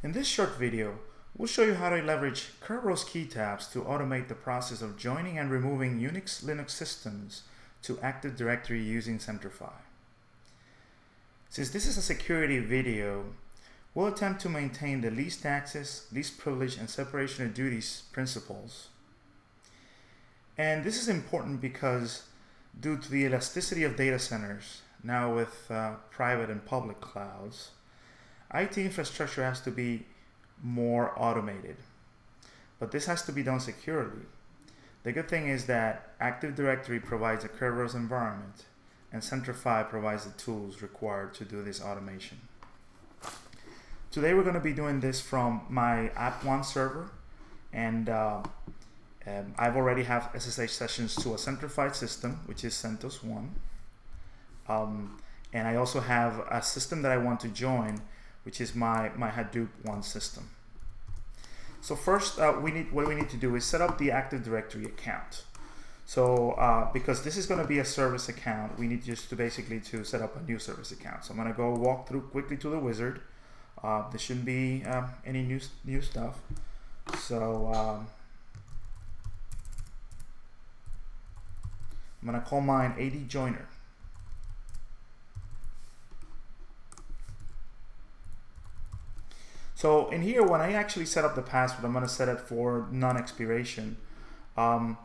In this short video, we'll show you how to leverage Kerberos keytabs to automate the process of joining and removing Unix Linux systems to Active Directory using Centrify. Since this is a security video, we'll attempt to maintain the least access, least privilege, and separation of duties principles. And this is important because due to the elasticity of data centers, now with private and public clouds, IT infrastructure has to be more automated. But this has to be done securely. The good thing is that Active Directory provides a Kerberos environment, and Centrify provides the tools required to do this automation. Today we're going to be doing this from my App1 server, and I've already have SSH sessions to a centrified system, which is CentOS 1. And I also have a system that I want to join, which is my Hadoop 1 system. So first, what we need to do is set up the Active Directory account. So because this is going to be a service account, we need just to basically to set up a new service account. So I'm going to go walk through quickly to the wizard. There shouldn't be any new stuff. So I'm going to call mine AD Joiner. So in here, when I actually set up the password, I'm going to set it for non-expiration. You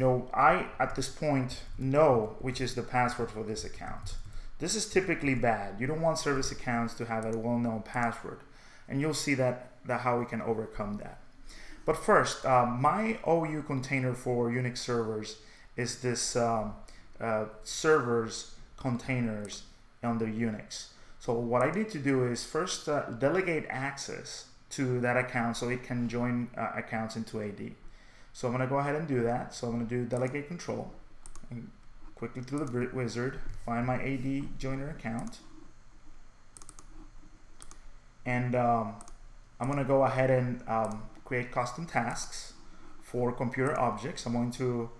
know, I at this point know which is the password for this account. This is typically bad. You don't want service accounts to have a well-known password, and you'll see that how we can overcome that. But first, my OU container for Unix servers is this servers containers under Unix. So what I need to do is first delegate access to that account so it can join accounts into AD. So I'm going to go ahead and do that. So I'm going to do delegate control, and quickly through the wizard, find my AD Joiner account. And I'm going to go ahead and create custom tasks for computer objects. I'm going to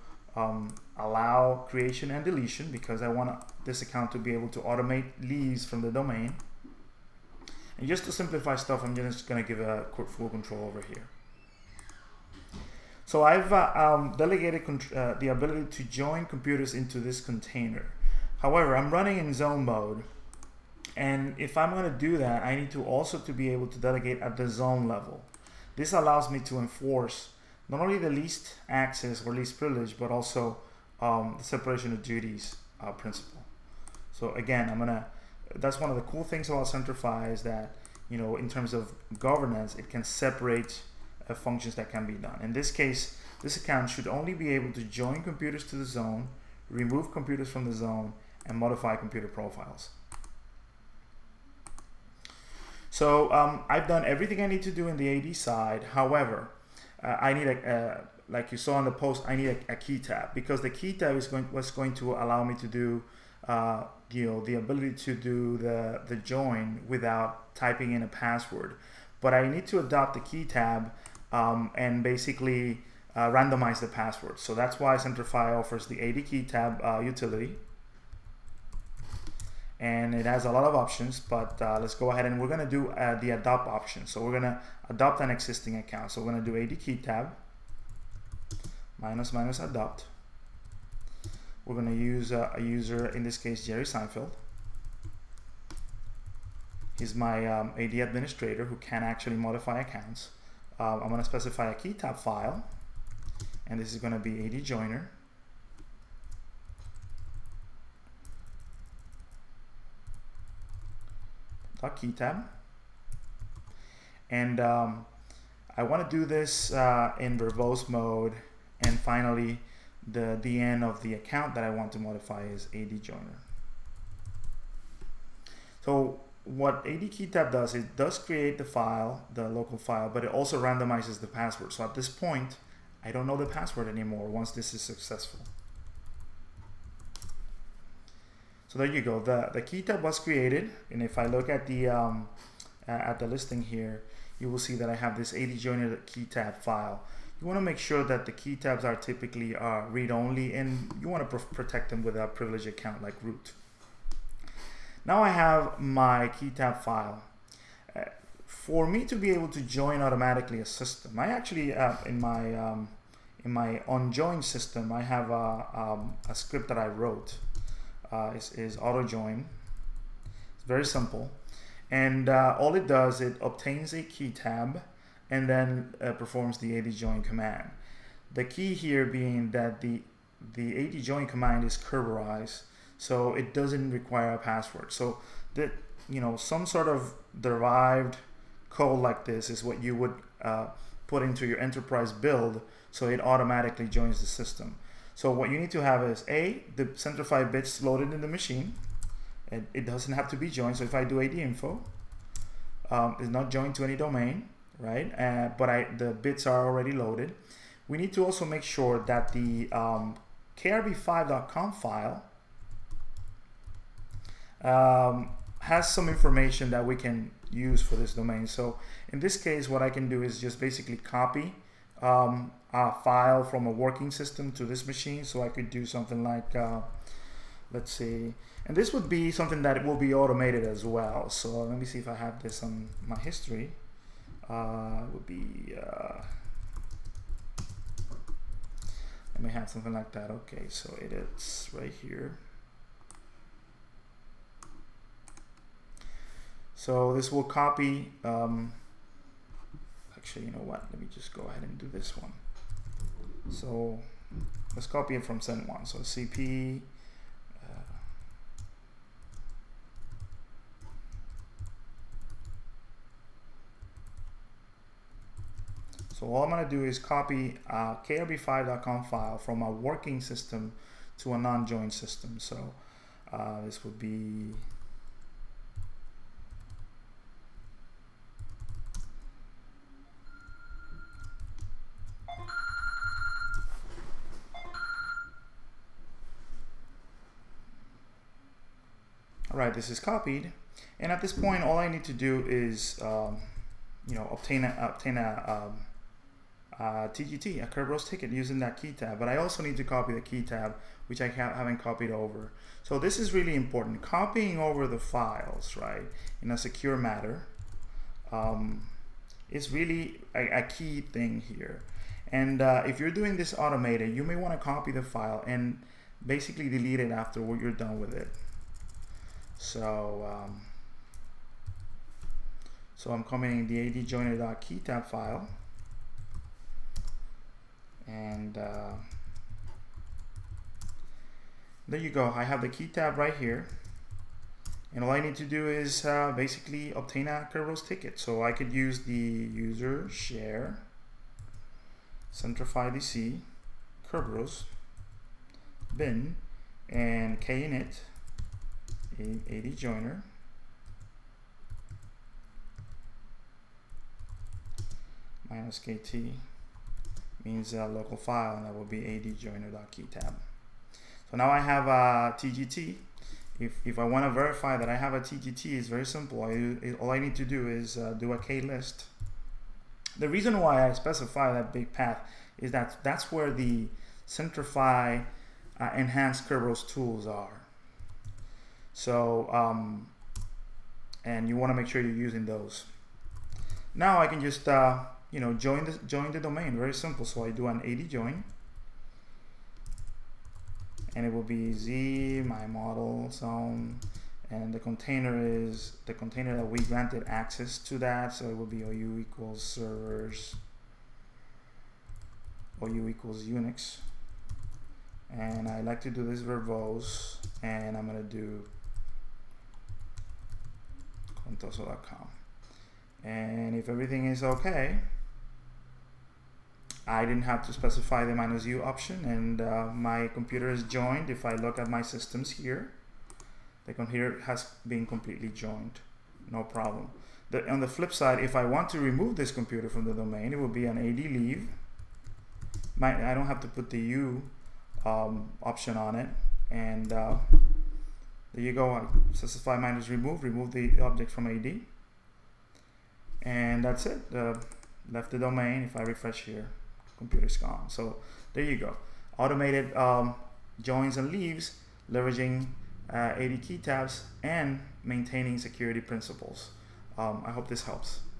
allow creation and deletion because I want this account to be able to automate leaves from the domain. And just to simplify stuff, I'm just going to give a full control over here. So I've delegated the ability to join computers into this container. However, I'm running in zone mode, and if I'm going to do that, I need to also to be able to delegate at the zone level. This allows me to enforce not only the least access or least privilege, but also the separation of duties principle. So again, that's one of the cool things about Centrify is that, you know, in terms of governance, it can separate functions that can be done. In this case, this account should only be able to join computers to the zone, remove computers from the zone, and modify computer profiles. So I've done everything I need to do in the AD side. However, I need like you saw in the post, I need a key tab, because the key tab is what's going to allow me to do, you know, the ability to do the join without typing in a password. But I need to adopt the key tab and basically randomize the password. So that's why Centrify offers the AD keytab utility, and it has a lot of options, but let's go ahead and we're going to do the adopt option. So we're going to adopt an existing account. So we're going to do AD keytab -- adopt. We're going to use a user, in this case Jerry Seinfeld. He's my AD administrator who can actually modify accounts. I'm going to specify a keytab file, and this is going to be AD Joiner. Keytab, and I want to do this in verbose mode, and finally the DN of the account that I want to modify is AD Joiner. So what AD keytab does, it does create the file, the local file, but it also randomizes the password. So at this point, I don't know the password anymore once this is successful. So there you go. The keytab was created, and if I look at the listing here, you will see that I have this AD Joiner keytab file. You want to make sure that the keytabs are typically read-only, and you want to protect them with a privileged account like root. Now I have my keytab file. for me to be able to join automatically a system, I actually in my onJoin system, I have a script that I wrote. Is autoJoin. It's very simple, and all it does, it obtains a key tab and then performs the AD join command. The key here being that the AD join command is Kerberized, so it doesn't require a password. So that, you know, some sort of derived code like this is what you would put into your enterprise build, so it automatically joins the system. So what you need to have is the Centrify bits loaded in the machine, and it doesn't have to be joined. So if I do AD info, it's not joined to any domain, right? But the bits are already loaded. We need to also make sure that the krb5.conf file has some information that we can use for this domain. So in this case, what I can do is just basically copy a file from a working system to this machine. So I could do something like, let's see, and this would be something that will be automated as well. So let me see if I have this on my history. It would be, let me have something like that. Okay, so it is right here. So this will copy, actually, you know what, let me just go ahead and do this one. So let's copy it from Cent1. So cp so all I'm going to do is copy a krb5.conf file from a working system to a non-joined system. So this would be all right, this is copied, and at this point, all I need to do is, you know, obtain a TGT, a Kerberos ticket, using that key tab. But I also need to copy the key tab, which I haven't copied over. So this is really important: copying over the files, right, in a secure manner, is really a key thing here. And if you're doing this automated, you may want to copy the file and basically delete it after you're done with it. So, so I'm commenting the adjoiner.keytab file, and there you go. I have the key tab right here, and all I need to do is basically obtain a Kerberos ticket. So I could use the user share Centrify DC Kerberos bin and kinit AD Joiner, -KT means a local file, and that will be adjoiner.keytab. So now I have a TGT. If I want to verify that I have a TGT, it's very simple. All I need to do is do a klist. The reason why I specify that big path is that that's where the Centrify enhanced Kerberos tools are. So, and you want to make sure you're using those. Now I can just, you know, join the domain. Very simple. So I do an AD join, and it will be Z my model zone, and the container is the container that we granted access to that. So it will be OU equals servers, OU equals Unix, and I like to do this verbose, and I'm gonna do contoso.com. And if everything is okay, I didn't have to specify the -u option, and my computer is joined. If I look at my systems here, the computer has been completely joined, no problem. On the flip side, if I want to remove this computer from the domain, it will be an AD leave. I don't have to put the U option on it, and there you go. I specify -remove the object from AD, and that's it. Left the domain. If I refresh here, computer's gone. So there you go. Automated joins and leaves, leveraging AD keytabs and maintaining security principles. I hope this helps.